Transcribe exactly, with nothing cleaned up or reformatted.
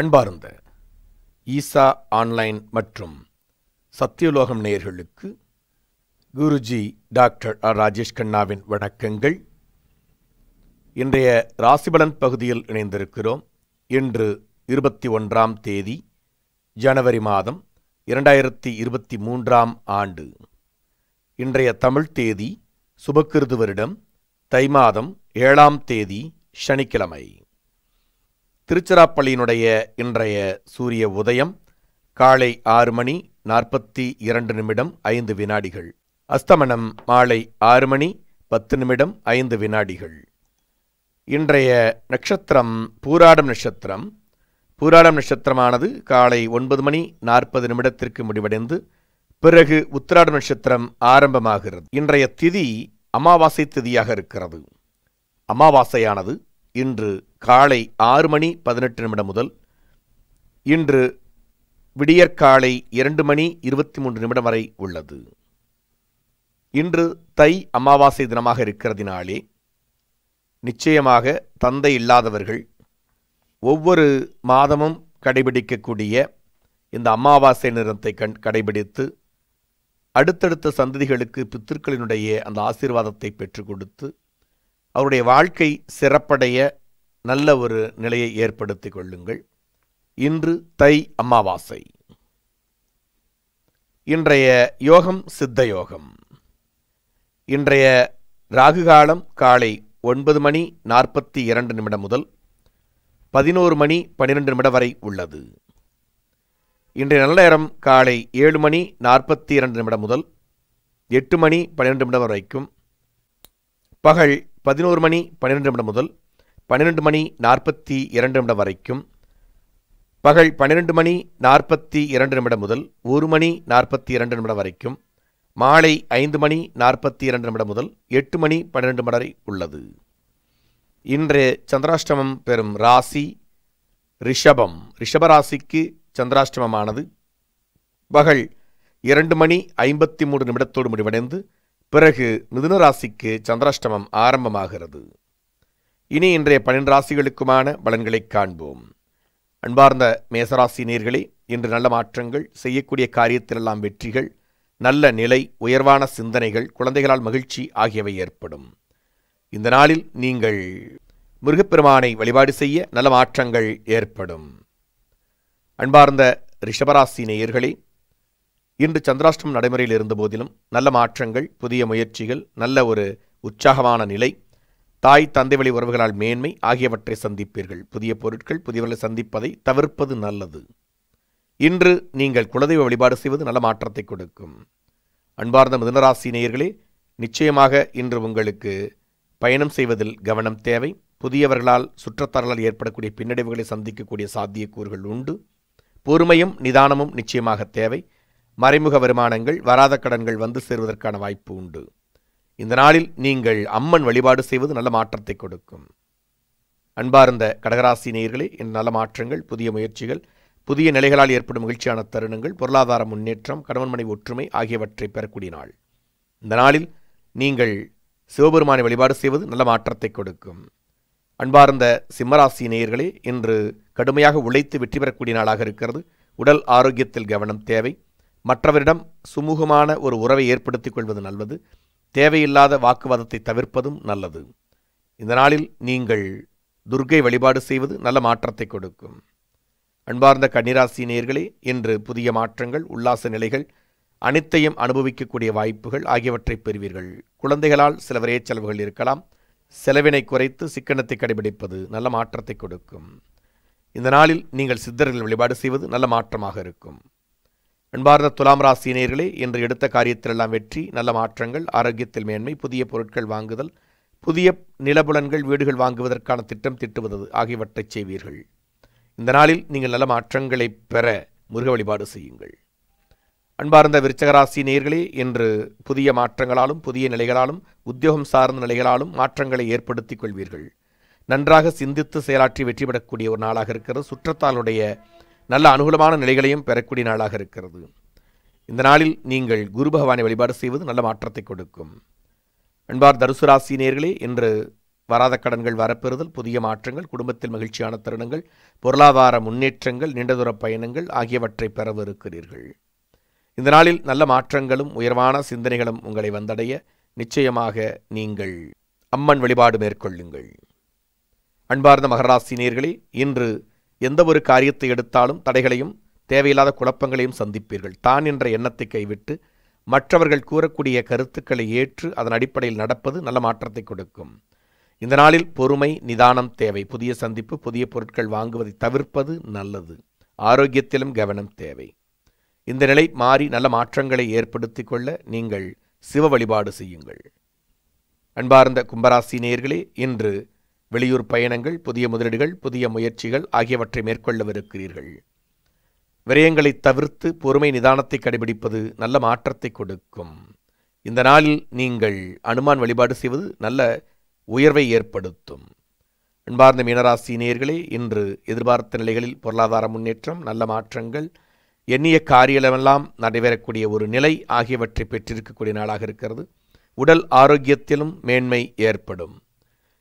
அன்பார்ந்த ஈசா ஆன்லைன் மற்றும் சத்தியலோகம் நேயர்களுக்கு குருஜி டாக்டர் ஆர் ராஜேஷ் கண்ணாவின் வணக்கங்கள். இன்றைய ராசிபலன் பகுதியில் இணைந்திருக்கிறோம். இன்று இருபத்தி ஒன்றாம் தேதி ஜனவரி மாதம் இரண்டாயிரத்தி இருபத்தி மூன்றாம் ஆண்டு. இன்றைய தமிழ் தேதி சுபக்கிருது வருடம் தை மாதம் ஏழாம் தேதி சனிக்கிழமை. திருச்சிராப்பள்ளியினுடைய இன்றைய சூரிய உதயம் காலை ஆறு மணி நாற்பத்தி இரண்டு நிமிடம் ஐந்து வினாடிகள். அஸ்தமனம் மாலை ஆறு மணி பத்து நிமிடம் ஐந்து வினாடிகள். இன்றைய நட்சத்திரம் பூராடம் நட்சத்திரம். பூராடம் நட்சத்திரமானது காலை ஒன்பது மணி நாற்பது நிமிடத்திற்கு முடிவடைந்து பிறகு உத்ராடம் நட்சத்திரம் ஆரம்பமாகிறது. இன்றைய திதி அமாவாசை திதியாக இருக்கிறது. அமாவாசையானது இன்று காலை ஆறு மணி பதினெட்டு நிமிடம் முதல் இன்று விடியற்காலை இரண்டு மணி இருபத்தி மூன்று நிமிடம் வரை உள்ளது. இன்று தை அமாவாசை தினமாக இருக்கிறதினாலே நிச்சயமாக தந்தை இல்லாதவர்கள் ஒவ்வொரு மாதமும் கடைபிடிக்கக்கூடிய இந்த அமாவாசை நிறத்தை கண் கடைபிடித்து அடுத்தடுத்த சந்ததிகளுக்கு பித்திருக்களினுடைய அந்த ஆசீர்வாதத்தை பெற்றுக் கொடுத்து அவருடைய வாழ்க்கை சிறப்படைய நல்ல ஒரு நிலையை ஏற்படுத்தி கொள்ளுங்கள். இன்று தை அமாவாசை. இன்றைய யோகம் சித்த யோகம். இன்றைய ராகு காலம் காலை ஒன்பது மணி நாற்பத்தி இரண்டு நிமிடம் முதல் பதினோரு மணி பன்னிரெண்டு நிமிடம் வரை உள்ளது. இன்றைய நல்ல நேரம் காலை ஏழு மணி நாற்பத்தி இரண்டு நிமிடம் முதல் எட்டு மணி பன்னிரெண்டு நிமிடம் வரைக்கும். பகல் பதினோரு மணி பன்னிரெண்டு நிமிடம் முதல் பன்னிரெண்டு மணி நாற்பத்தி இரண்டு நிமிடம் வரைக்கும். பகல் பன்னிரெண்டு மணி நாற்பத்தி இரண்டு நிமிடம் முதல் ஒரு மணி நாற்பத்தி இரண்டு நிமிடம் வரைக்கும். மாலை ஐந்து மணி நாற்பத்தி இரண்டு நிமிடம் முதல் எட்டு மணி பன்னிரெண்டு நிமிடம் வரை உள்ளது. இன்று சந்திராஷ்டமம் பெறும் ராசி ரிஷபம். ரிஷபராசிக்கு சந்திராஷ்டமமானது பகல் இரண்டு மணி ஐம்பத்தி மூன்று நிமிடத்தோடு முடிவடைந்து பிறகு மிதுன ராசிக்கு சந்திராஷ்டமம் ஆரம்பமாகிறது. இனி இன்றைய பன்னிரண்டு ராசிகளுக்குமான பலன்களை காண்போம். அன்பார்ந்த மேஷராசி நேயர்களே, இன்று நல்ல மாற்றங்கள், செய்யக்கூடிய காரியத்திலெல்லாம் வெற்றிகள், நல்ல நிலை, உயர்வான சிந்தனைகள், குழந்தைகளால் மகிழ்ச்சி ஆகியவை ஏற்படும். இந்த நாளில் நீங்கள் முருகப் பெருமானை வழிபாடு செய்ய நல்ல மாற்றங்கள் ஏற்படும். அன்பார்ந்த ரிஷபராசி நேயர்களே, இன்று சந்திராஷ்டமம் நடைமுறையில் இருந்த போதிலும் நல்ல மாற்றங்கள், புதிய முயற்சிகள், நல்ல ஒரு உற்சாகமான நிலை, தாய் தந்தை வழி உறவுகளால் மேன்மை ஆகியவற்றை சந்திப்பீர்கள். புதிய பொருட்கள், புதியவர்களை சந்திப்பதை தவிர்ப்பது நல்லது. இன்று நீங்கள் குலதெய்வ வழிபாடு செய்வது நல்ல மாற்றத்தை கொடுக்கும். அன்பார்ந்த மிதுனராசி நேயர்களே, நிச்சயமாக இன்று உங்களுக்கு பயணம் செய்வதில் கவனம் தேவை. புதியவர்களால் சுற்றத்தார்களால் ஏற்படக்கூடிய பின்னடைவுகளை சந்திக்கக்கூடிய சாத்தியக்கூறுகள் உண்டு. பொறுமையும் நிதானமும் நிச்சயமாக தேவை. மறைமுக வருமானங்கள், வராத கடன்கள் வந்து சேருவதற்கான வாய்ப்பு உண்டு. இந்த நாளில் நீங்கள் அம்மன் வழிபாடு செய்வது நல்ல மாற்றத்தை கொடுக்கும். அன்பார்ந்த கடகராசி நேயர்களே, இந்த நல்ல மாற்றங்கள், புதிய முயற்சிகள், புதிய நிலைகளால் ஏற்படும் மகிழ்ச்சியான தருணங்கள், பொருளாதார முன்னேற்றம், கணவன் மனைவி ஒற்றுமை ஆகியவற்றை பெறக்கூடிய நாள். இந்த நாளில் நீங்கள் சிவபெருமானை வழிபாடு செய்வது நல்ல மாற்றத்தை கொடுக்கும். அன்பார்ந்த சிம்மராசி நேயர்களே, இன்று கடுமையாக உழைத்து வெற்றி பெறக்கூடிய நாளாக இருக்கிறது. உடல் ஆரோக்கியத்தில் கவனம் தேவை. மற்றவரிடம் சுமூகமான ஒரு உறவை ஏற்படுத்திக் கொள்வது நல்லது. தேவையில்லாத வாக்குவாதத்தை தவிர்ப்பதும் நல்லது. இந்த நாளில் நீங்கள் துர்க்கை வழிபாடு செய்வது நல்ல மாற்றத்தை கொடுக்கும். அன்பார்ந்த கன்னிராசி நேயர்களே, இன்று புதிய மாற்றங்கள், உல்லாச நிலைகள் அனைத்தையும் அனுபவிக்கக்கூடிய வாய்ப்புகள் ஆகியவற்றை பெறுவீர்கள். குழந்தைகளால் சில விரைய செலவுகள் இருக்கலாம். செலவினை குறைத்து சிக்கனத்தை கடைபிடிப்பது நல்ல மாற்றத்தை கொடுக்கும். இந்த நாளில் நீங்கள் சித்தர்கள் வழிபாடு செய்வது நல்ல மாற்றமாக இருக்கும். அன்பார்ந்த துலாம் ராசி நேயர்களே, இன்று எடுத்த காரியத்திலெல்லாம் வெற்றி, நல்ல மாற்றங்கள், ஆரோக்கியத்தில் மேன்மை, புதிய பொருட்கள் வாங்குதல், புதிய நிலபுலன்கள், வீடுகள் வாங்குவதற்கான திட்டம் திட்டுவது ஆகியவற்றை செய்வீர்கள். இந்த நாளில் நீங்கள் நல்ல மாற்றங்களை பெற முருக வழிபாடு செய்யுங்கள். அன்பார்ந்த விருச்சிக ராசி நேயர்களே, இன்று புதிய மாற்றங்களாலும் புதிய நிலைகளாலும் உத்தியோகம் சார்ந்த நிலைகளாலும் மாற்றங்களை ஏற்படுத்திக் கொள்வீர்கள். நன்றாக சிந்தித்து செயலாற்றி வெற்றி பெறக்கூடிய ஒரு நாளாக இருக்கிறது. சுற்றத்தாளுடைய நல்ல அனுகூலமான நிலைகளையும் பெறக்கூடிய நாளாக இருக்கிறது. இந்த நாளில் நீங்கள் குரு பகவானை வழிபாடு செய்வது நல்ல மாற்றத்தை கொடுக்கும். அன்பார் தனுசு ராசி நேயர்களே, இன்று வராத கடன்கள் வரப்பெறுதல், புதிய மாற்றங்கள், குடும்பத்தில் மகிழ்ச்சியான தருணங்கள், பொருளாதார முன்னேற்றங்கள், நீண்டதூர பயணங்கள் ஆகியவற்றை பெறவிருக்கிறீர்கள். இந்த நாளில் நல்ல மாற்றங்களும் உயர்வான சிந்தனைகளும் உங்களை வந்தடைய நிச்சயமாக நீங்கள் அம்மன் வழிபாடு மேற்கொள்ளுங்கள். அன்பார்ந்த மகராசினியர்களே, இன்று எந்த ஒரு காரியத்தை எடுத்தாலும் தடைகளையும் தேவையில்லாத குழப்பங்களையும் சந்திப்பீர்கள். தான் என்ற எண்ணத்தை கைவிட்டு மற்றவர்கள் கூறக்கூடிய கருத்துக்களை ஏற்று அதன் அடிப்படையில் நடப்பது நல்ல மாற்றத்தை கொடுக்கும். இந்த நாளில் பொறுமை, நிதானம் தேவை. புதிய சந்திப்பு, புதிய பொருட்கள் வாங்குவதை தவிர்ப்பது நல்லது. ஆரோக்கியத்திலும் கவனம் தேவை. இந்த நிலை மாறி நல்ல மாற்றங்களை ஏற்படுத்தி கொள்ள நீங்கள் சிவ வழிபாடு செய்யுங்கள். அன்பார்ந்த கும்பராசி நேயர்களே, இன்று வெளியூர் பயணங்கள், புதிய முதலீடுகள், புதிய முயற்சிகள் ஆகியவற்றை மேற்கொள்ளவிருக்கிறீர்கள். விரயங்களை தவிர்த்து பொறுமை, நிதானத்தை கடைபிடிப்பது நல்ல மாற்றத்தை கொடுக்கும். இந்த நாளில் நீங்கள் அனுமான் வழிபாடு செய்வது நல்ல உயர்வை ஏற்படுத்தும். அன்பார்ந்த மீனராசி நேயர்களே, இன்று எதிர்பார்த்த நிலைகளில் பொருளாதார முன்னேற்றம், நல்ல மாற்றங்கள், எண்ணிய காரியமெல்லாம் நடைபெறக்கூடிய ஒரு நிலை ஆகியவற்றை பெற்றிருக்கக்கூடிய நாளாக இருக்கிறது. உடல் ஆரோக்கியத்திலும் மேன்மை ஏற்படும்.